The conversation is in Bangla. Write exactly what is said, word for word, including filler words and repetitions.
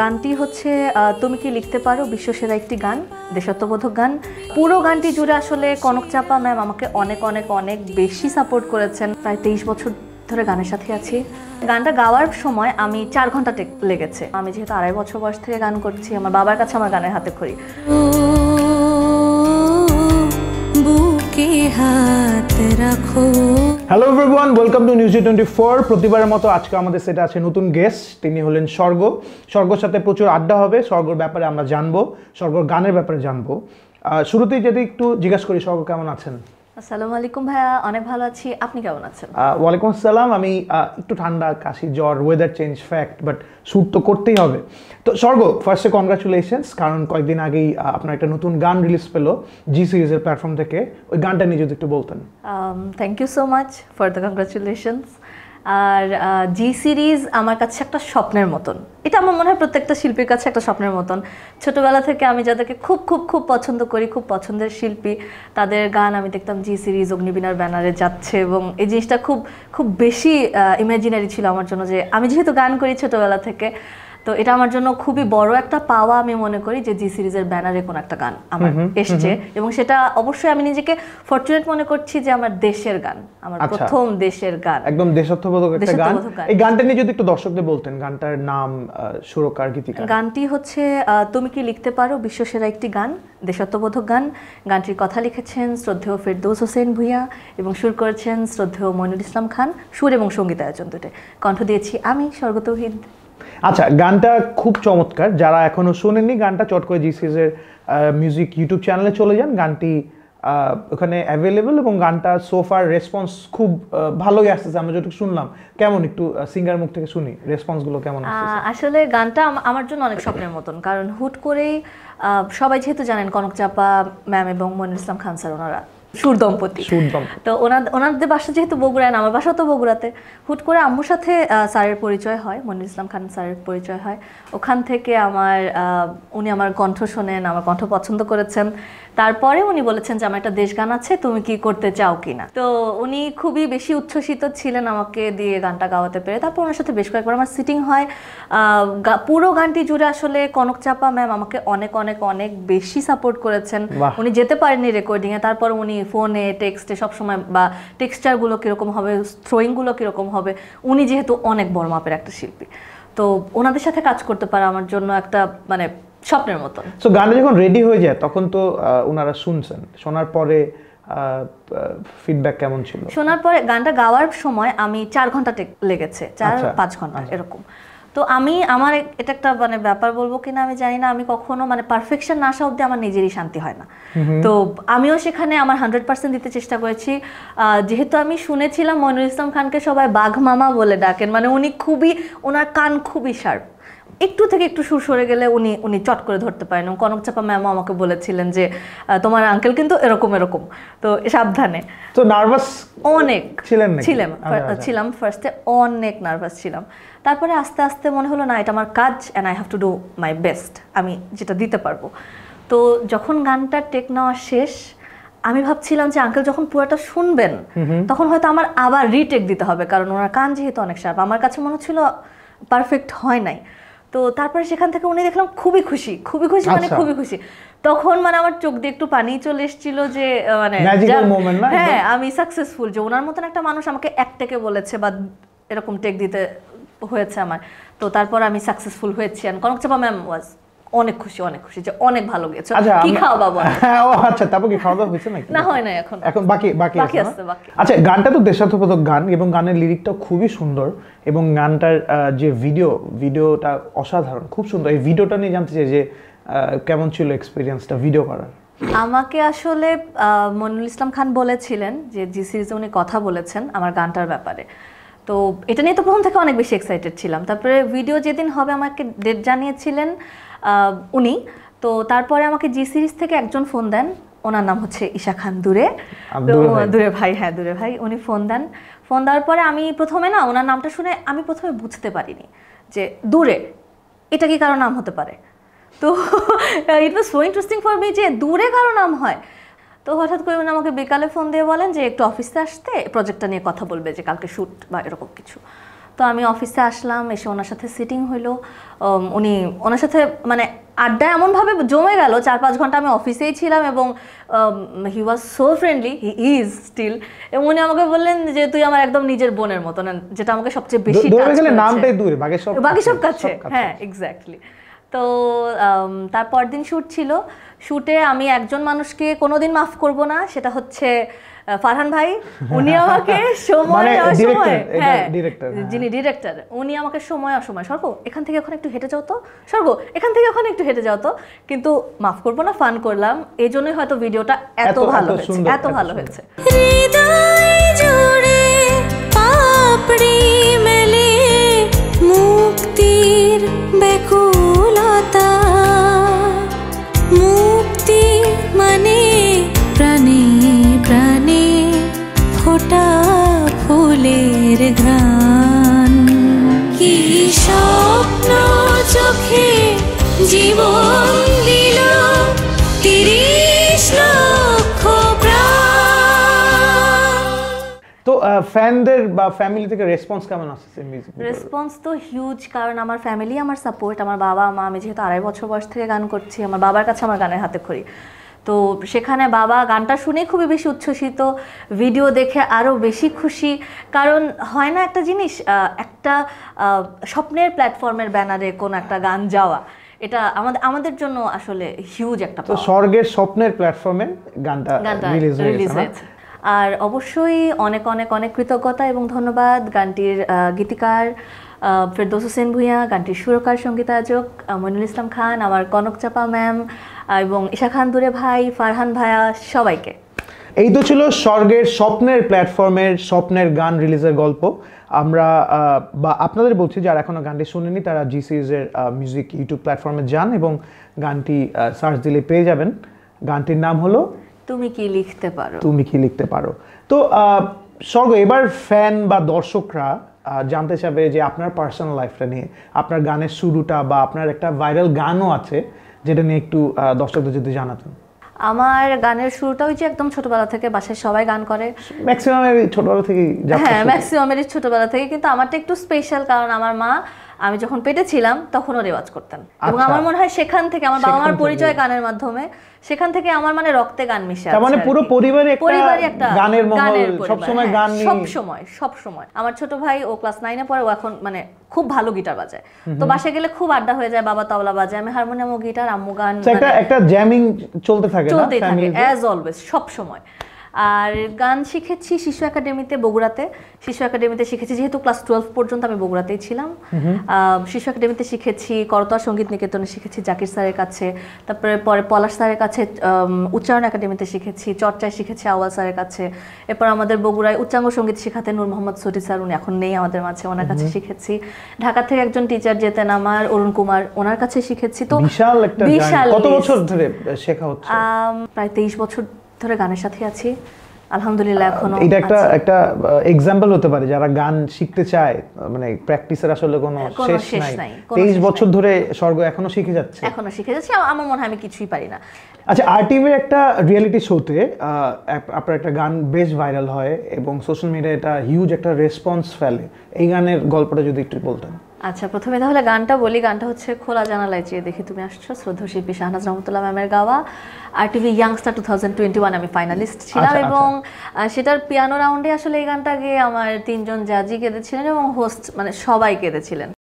গানটি হচ্ছে তুমি কি লিখতে পারো বিশ্বসেরা একটি গান দেশাত্মবোধক গান পুরো গানটি জুড়ে আসলে কনক চাপা ম্যাম আমাকে অনেক অনেক অনেক বেশি সাপোর্ট করেছেন প্রায় তেইশ বছর ধরে গানের সাথে আছি গানটা গাওয়ার সময় আমি চার ঘন্টা লেগেছে আমি যেহেতু আড়াই বছর বয়স থেকে গান করছি আমার বাবার কাছে আমার গানের হাতে খড়ি Hello everyone, welcome to News G twenty-four. প্রতিবারের মতো আজকে আমাদের সেটে আছে নতুন গেস্ট তিনি হলেন স্বর্গ স্বর্গর সাথে প্রচুর আড্ডা হবে স্বর্গর ব্যাপারে আমরা জানবো স্বর্গর গানের ব্যাপারে জানবো শুরুতেই যদি একটু জিজ্ঞাসা করি স্বর্গ কেমন আছেন আসসালামু আলাইকুম ভাইয়া অনেক ভালো আছি আপনি কেমন আছেন ওয়ালাইকুম আসসালাম আমি একটু ঠান্ডা কাশি জ্বর weather change fact but shoot তো করতেই হবে তো স্বর্গ ফার্স্টে কংগ্রাচুলেশনস কারণ কয়েকদিন আগেই আপনার একটা নতুন গান রিলিজ পেলো জি সিরিজের প্ল্যাটফর্ম থেকে ওই গানটা নিয়ে যদি একটু বলতেন thank you so much for the congratulations আর জি সিরিজ আমার কাছে একটা স্বপ্নের মতন এটা আমার মনে হয় প্রত্যেকটা শিল্পীর কাছে একটা স্বপ্নের মতন ছোটবেলা থেকে আমি যাদেরকে খুব খুব খুব পছন্দ করি খুব পছন্দের শিল্পী তাদের গান আমি দেখতাম জি সিরিজ অগ্নিবীণার ব্যানারে যাচ্ছে এবং এই জিনিসটা খুব খুব বেশি ইমাজিনারি ছিল আমার জন্য যে আমি যেহেতু গান করি ছোটবেলা থেকে তো এটা আমার জন্য খুবই বড় একটা পাওয়া আমি মনে করি যে জি সিরিজের ব্যানারে কোন একটা গান আমার এসেছে এবং সেটা অবশ্যই আমি নিজেকে ফরচুনেট মনে করছি যে আমার দেশের গান আমার প্রথম দেশের গান একদম দেশাত্মবোধক একটা গান এই গানটা নিয়ে যদি একটু দর্শকদের বলতেন গানটার নাম সুরকার গীতিকার গানটি হচ্ছে তুমি কি লিখতে পারো বিশ্বসেরা একটি গান দেশাত্মবোধক গান গানটির কথা লিখেছেন শ্রদ্ধেয় ফেরদৌস হোসেন ভূঁইয়া এবং সুর করেছেন শ্রদ্ধেয় মনির ইসলাম খান সুর এবং সঙ্গীত আয়োজন দুটোই কণ্ঠ দিয়েছি আমি স্বর্গা তৌহিদ আচ্ছা গানটা খুব চমৎকার যারা এখনো শুনেননি গানটা চট করে জি সিরিজ এর মিউজিক ইউটিউব চ্যানেলে চলে যান গানটি ওখানে অ্যাভেলেবল এবং গানটা সোফার রেসপন্স খুব ভালোই আসছে আমরা যেটুকু শুনলাম কেমন একটু সিঙ্গার মুখ থেকে শুনি রেসপন্সগুলো কেমন আসছে আসলে গানটা আমার জন্য অনেক স্বপ্নের মতন কারণ হুট করেই সবাই যেহেতু জানেন কনক চাপা ম্যাম এবং মনির ইসলাম খান স্যার ওনারা সুর দম্পতি তো ওনার ওনাদের বাসা যেহেতু বগুড়ায় না আমার বাসা তো বগুড়াতে হুট করে আম্মুর সাথে স্যারের পরিচয় হয় মনির ইসলাম খান স্যারের পরিচয় হয় ওখান থেকে আমার উনি আমার কণ্ঠ শোনেন আমার কণ্ঠ পছন্দ করেছেন তারপরে উনি বলেছেন যে আমার একটা দেশগান আছে তুমি কি করতে চাও কিনা তো উনি খুবই বেশি উচ্ছ্বসিত ছিলেন আমাকে দিয়ে গানটা গাওয়াতে পেরে তারপর ওনার সাথে বেশ কয়েকবার আমার সিটিং হয় পুরো গানটি জুড়ে আসলে কনক চাপা ম্যাম আমাকে অনেক অনেক অনেক বেশি সাপোর্ট করেছেন উনি যেতে পারেননি রেকর্ডিংয়ে তারপর উনি ফোনে টেক্সটে সবসময় বা টেক্সচারগুলো কীরকম হবে থ্রোয়িংগুলো কীরকম হবে উনি যেহেতু অনেক বড় মাপের একটা শিল্পী তো ওনাদের সাথে কাজ করতে পারা আমার জন্য একটা মানে স্বপ্নের মতন সো গানটা যখন রেডি হয়ে যায় তখন তো ওনারা শুনছেন শোনার পরে ফিডব্যাক কেমন ছিল শোনার পরে গানটা গাওয়ার সময় আমি চার ঘন্টা লেগেছে চার পাঁচ ঘন্টা এরকম তো আমি আমার এটা একটা মানে ব্যাপার বলবো কিনা আমি জানি না আমি কখনো মানে পারফেকশন না আসা অবধি আমার নিজেরই শান্তি হয় না তো আমিও সেখানে আমার হান্ড্রেড পার্সেন্ট দিতে চেষ্টা করেছি যেহেতু আমি শুনেছিলাম মনির ইসলাম খানকে সবাই বাঘ মামা বলে ডাকেন মানে উনি খুবই ওনার কান খুবই শার্প একটু থেকে একটু সুর সরে গেলে উনি উনি চট করে ধরতে পারেন কনক চাপা ম্যামও আমাকে বলেছিলেন যে তোমার আঙ্কেল কিন্তু এরকম এরকম তো সাবধানে তো নার্ভাস অনেক ছিলেন ছিলাম ছিলাম ফার্স্টে অনেক নার্ভাস ছিলাম তারপরে আস্তে আস্তে মনে হলো না এটা আমার কাজ and I have to do my best আমি যেটা দিতে পারবো তো যখন গানটা টেক নেওয়া শেষ আমি ভাবছিলাম যে আঙ্কেল যখন পুরোটা শুনবেন তখন হয়তো আমার আবার রিটেক দিতে হবে কারণ ওনার কান যেহেতু অনেক শার্প আমার কাছে মনে হচ্ছিল পারফেক্ট হয় নাই তো তারপরে সেখান থেকে উনি দেখলাম খুবই খুশি খুবই খুশি মানে খুবই খুশি তখন মানে আমার চোখ দিয়ে একটু পানি চলে এসেছিল যে মানে হ্যাঁ আমি সাকসেসফুল যে ওনার মতন একটা মানুষ আমাকে এক টেকে বলেছে বা এরকম টেক দিতে হয়েছে আমার তো তারপর আমি সাকসেসফুল হয়েছি আর কনক চাপা ম্যাম ওয়াজ অনেক খুশি অনেক খুশি যে অনেক ভালো গেছে কি খাওয়া বাবা ও আচ্ছা তারপর কি খাওয়া দাওয়া হয়েছে নাকি না হয় না এখন এখন বাকি বাকি আছে আচ্ছা গানটা তো দেশাত্মবোধক গান এবং গানের লিরিকটা খুবই সুন্দর এবং গানটার যে ভিডিও ভিডিওটা অসাধারণ খুব সুন্দর এই ভিডিওটা নিয়ে জানতে চাই যে কেমন ছিল এক্সপেরিয়েন্সটা ভিডিও করার আমাকে আসলে মনির ইসলাম খান বলেছিলেন যে জি সিরিজে উনি কথা বলেছেন আমার গানটার ব্যাপারে তো এটা নিয়ে তো প্রথম থেকে অনেক বেশি এক্সাইটেড ছিলাম তারপরে ভিডিও যেদিন হবে আমাকে ডেট জানিয়েছিলেন উনি তো তারপরে আমাকে জি সিরিজ থেকে একজন ফোন দেন ওনার নাম হচ্ছে ঈশা খান দুরে দুরে ভাই হ্যাঁ দুরে ভাই উনি ফোন দেন ফোন দেওয়ার পরে আমি প্রথমে না ওনার নামটা শুনে আমি প্রথমে বুঝতে পারিনি যে দূরে এটা কি কারো নাম হতে পারে তো it was so interesting for me যে দূরে কারো নাম হয় তো হঠাৎ করে উনি আমাকে বিকালে ফোন দিয়ে বলেন যে একটু অফিসে আসতে প্রজেক্টটা নিয়ে কথা বলবে যে কালকে শ্যুট বা এরকম কিছু তো আমি অফিসে আসলাম, এসে ওনার সাথে সিটিং হলো, উনি ওনার সাথে মানে আড্ডা এমনভাবে জমে গেল, চার পাঁচ ঘন্টা আমি অফিসেই ছিলাম এবং he was so friendly, he is still. এবং উনি আমাকে বললেন যে তুই আমার একদম নিজের বোনের মতো, যেটা আমাকে সবচেয়ে বেশি নামটাই দূরে, বাকি সব বাকি সব কাছে। হ্যাঁ এক্স্যাক্টলি। তো তারপর দিন শ্যুট ছিল, শ্যুটে আমি একজন মানুষকে কোনোদিন মাফ করব না, সেটা হচ্ছে ফারহান ভাই। উনি আমাকে সময় অসময়, হ্যাঁ যিনি ডিরেক্টর, উনি আমাকে সময় অসময় স্বর্গ এখান থেকে এখন একটু হেঁটে যাও তো, স্বর্গ এখান থেকে এখন একটু হেঁটে যাও তো, কিন্তু মাফ করব না, ফান করলাম, এই জন্যই হয়তো ভিডিওটা এত ভালো হয়েছে, এত ভালো হয়েছে। জীবন দিল তিরিশ লক্ষ প্রাণ। তো ফ্যানদের বা ফ্যামিলি থেকে রেসপন্স কেমন আসছে? রেসপন্স তো হিউজ, কারণ আমার ফ্যামিলি আমার সাপোর্ট, আমার বাবা মা। আমি যেহেতু আড়াই বছর বয়স থেকে গান করছি, আমার বাবার কাছে আমার গানের হাতে খড়ি। তো সেখানে বাবা গানটা শুনে খুবই বেশি উচ্ছ্বসিত, ভিডিও দেখে আরও বেশি খুশি। কারণ হয় না একটা জিনিস, একটা স্বপ্নের প্ল্যাটফর্মের ব্যানারে কোনো একটা গান যাওয়া, এটা আমাদের আমাদের জন্য আসলে হিউজ একটা। তো স্বর্গের স্বপ্নের প্ল্যাটফর্মে গানটা রিলিজ হয়েছে। আর অবশ্যই অনেক অনেক অনেক কৃতজ্ঞতা এবং ধন্যবাদ গানটির গীতিকার ফিরদৌস হোসেন ভূঁইয়া, গানটির সুরকার সঙ্গীতায়োজক মনির ইসলাম খান, আমার কনক চাপা ম্যাম এবং ঈশা খান দুরে ভাই, ফারহান ভাইয়া, সবাইকে। এই তো ছিল স্বর্গের স্বপ্নের প্ল্যাটফর্মের স্বপ্নের গান রিলিজের গল্প। আমরা বা আপনাদের বলছি যারা এখনও গানটি শুনেনি, তারা জি সিরিজের মিউজিক ইউটিউব প্ল্যাটফর্মে যান এবং গানটি সার্চ দিলে পেয়ে যাবেন। গানটির নাম হলো তুমি কি লিখতে পারো, তুমি কি লিখতে পারো। তো স্বর্গ, এবার ফ্যান বা দর্শকরা জানতে চাবে যে আপনার পার্সোনাল লাইফটা নিয়ে, আপনার গানের শুরুটা, বা আপনার একটা ভাইরাল গানও আছে যেটা নিয়ে একটু দর্শকদের যদি জানাতেন। আমার গানের শুরুটা ওই যে একদম ছোটবেলা থেকে, বাসায় সবাই গান করে ম্যাক্সিমামেরই ছোটবেলা থেকে। হ্যাঁ ম্যাক্সিমামেরই ছোটবেলা থেকে, কিন্তু আমারটা একটু স্পেশাল, কারণ আমার মা আমি যখন পেটে ছিলাম তখনও রেওয়াজ করতেন, এবং আমার মনে হয় সেখান থেকে আমার বাবা মার পরিচয় গানের মাধ্যমে, সেখান থেকে আমার মানে রক্তে গান মিশে আছে। মানে পুরো পরিবারে একটা গানের মহল, সব সময় গান নিয়ে, সব সময় সব সময়। আমার ছোট ভাই ও ক্লাস নয় এ পড়ে, ও এখন মানে খুব ভালো গিটার বাজায়, তো বাসায় গেলে খুব আড্ডা হয়ে যায়, বাবা তবলা বাজায়, আমি হারমোনিয়াম ও গিটার, আম্মু গান, একটা একটা জ্যামিং চলতে থাকে চলতেই থাকে অ্যাজ অলওয়েজ, সব সময়। আর গান শিখেছি শিশু একাডেমিতে, বগুড়াতে শিশু একাডেমিতে শিখেছি, যেহেতু ক্লাস টুয়েলভ পর্যন্ত আমি বগুড়াতেই ছিলাম। শিশু একাডেমিতে শিখেছি, করতোয়া সঙ্গীত নিকেতনে শিখেছি জাকির স্যারের কাছে, তারপরে পরে পলাশ স্যারের কাছে, উচ্চারণ একাডেমিতে শিখেছি, চর্চায় শিখেছি আওয়াল স্যারের কাছে, এরপর আমাদের বগুড়ায় উচ্চাঙ্গ সঙ্গীত শিখাতে নূর মোহাম্মদ সতি স্যার, উনি এখন নেই আমাদের মাঝে, ওনার কাছে শিখেছি। ঢাকা থেকে একজন টিচার যেতেন আমার, অরুণ কুমার, ওনার কাছে শিখেছি। তো বিশাল একটা, কত বছর ধরে শেখা হচ্ছে? প্রায় তেইশ বছর ধরে গানের সাথে আছি আলহামদুলিল্লাহ। এখনো এটা একটা একটা এক্সাম্পল হতে পারে যারা গান শিখতে চায়, মানে প্র্যাকটিসের আসলে কোনো শেষ নাই। তেইশ বছর ধরে স্বর্গ এখনো শিখে যাচ্ছে, এখনো শিখে যাচ্ছে। আমার মনে হয় আমি কিছুই পারি না। আচ্ছা, আরটিভির একটা রিয়েলিটি শোতে আপনার একটা গান বেশ ভাইরাল হয় এবং সোশ্যাল মিডিয়ায় এটা হিউজ একটা রেসপন্স ফেলে, এই গানের গল্পটা যদি একটু বলতেন। আচ্ছা, প্রথমে তাহলে গানটা বলি। গানটা হচ্ছে খোলা জানালায় চেয়ে দেখি তুমি আসছো, শ্রদ্ধেয় শিল্পী শাহনাজ রহমতুল্লাহ ম্যামের গাওয়া। RTV youngster two thousand twenty one আমি ফাইনালিস্ট ছিলাম, এবং সেটার পিয়ানো রাউন্ডে আসলে এই গানটা গিয়ে আমার তিনজন জাজি কেঁদেছিলেন এবং হোস্ট মানে সবাই কেঁদেছিলেন।